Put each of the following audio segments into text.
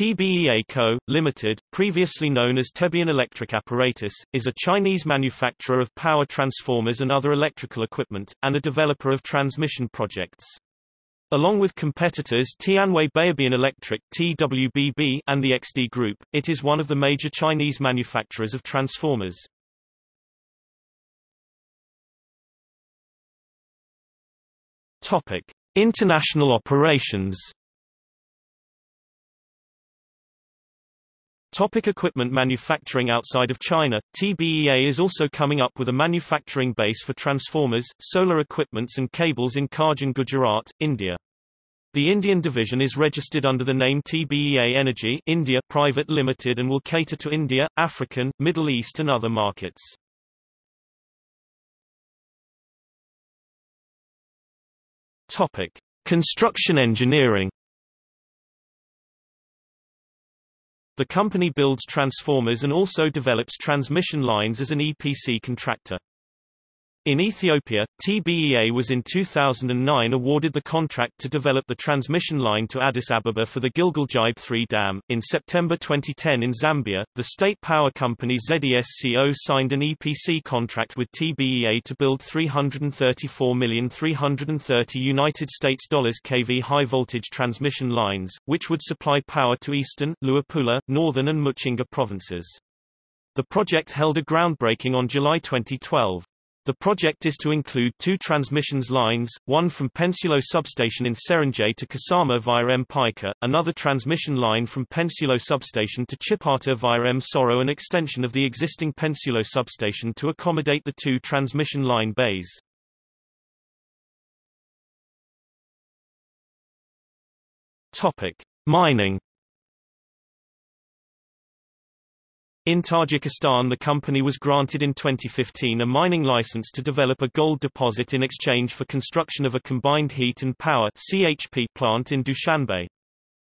TBEA Co. Limited, previously known as Tebian Electric Apparatus, is a Chinese manufacturer of power transformers and other electrical equipment, and a developer of transmission projects. Along with competitors Tianwei Baobian Electric (TWBB) and the XD Group, it is one of the major Chinese manufacturers of transformers. Topic: International operations. Topic: equipment manufacturing outside of China. TBEA is also coming up with a manufacturing base for transformers, solar equipments and cables in Karjan, Gujarat, India. The Indian division is registered under the name TBEA Energy India Private Limited and will cater to India, African, Middle East and other markets. Topic: construction engineering. The company builds transformers and also develops transmission lines as an EPC contractor. In Ethiopia, TBEA was in 2009 awarded the contract to develop the transmission line to Addis Ababa for the Gilgel Gibe III Dam. In September 2010 in Zambia, the state power company ZESCO signed an EPC contract with TBEA to build 334,330 US kV high-voltage transmission lines, which would supply power to eastern, Luapula, northern and Muchinga provinces. The project held a groundbreaking on July 2012. The project is to include two transmissions lines, one from Pensulo substation in Serenje to Kasama via Mpika, another transmission line from Pensulo substation to Chipata via Msoro, an extension of the existing Pensulo substation to accommodate the two transmission line bays. Mining. In Tajikistan, the company was granted in 2015 a mining license to develop a gold deposit in exchange for construction of a combined heat and power (CHP) plant in Dushanbe.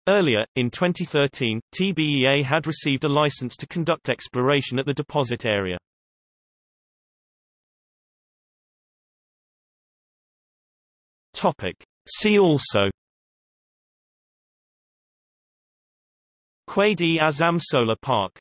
Earlier, in 2013, TBEA had received a license to conduct exploration at the deposit area. Topic: see also. Quaid-e Azam Solar Park.